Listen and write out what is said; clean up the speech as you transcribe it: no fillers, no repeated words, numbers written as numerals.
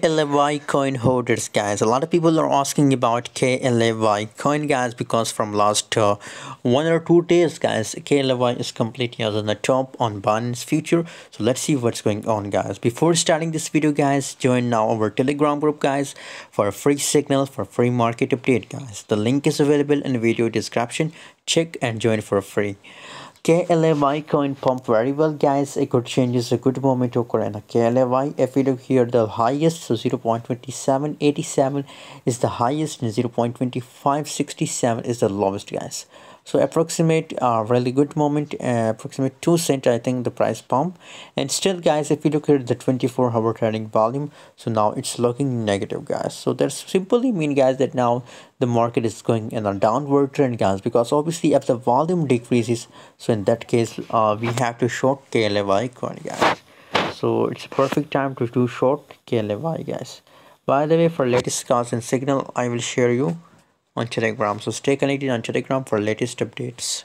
KLY coin holders, guys. A lot of people are asking about KLY coin, guys, because from last 1 or 2 days, guys, KLY is completely on the top on Binance future. So let's see what's going on, guys. Before starting this video, guys, join now our Telegram group, guys, for a free signal for free market update, guys. The link is available in video description. Check and join for free. KLY coin pump very well, guys. A good change is a good moment to occur. And KLY, if we look here, the highest, so 0.2787 is the highest and 0.2567 is the lowest, guys. So approximate a really good moment, approximate 2 cents, I think, the price pump. And still, guys, if you look at the 24-hour trading volume, so now it's looking negative, guys. So that's simply mean, guys, that now the market is going in a downward trend, guys, because obviously if the volume decreases, so in that case we have to short KLY coin, guys. So it's a perfect time to do short KLY, guys. By the way, for latest calls and signal, I will share you on Telegram. So stay connected on Telegram for latest updates.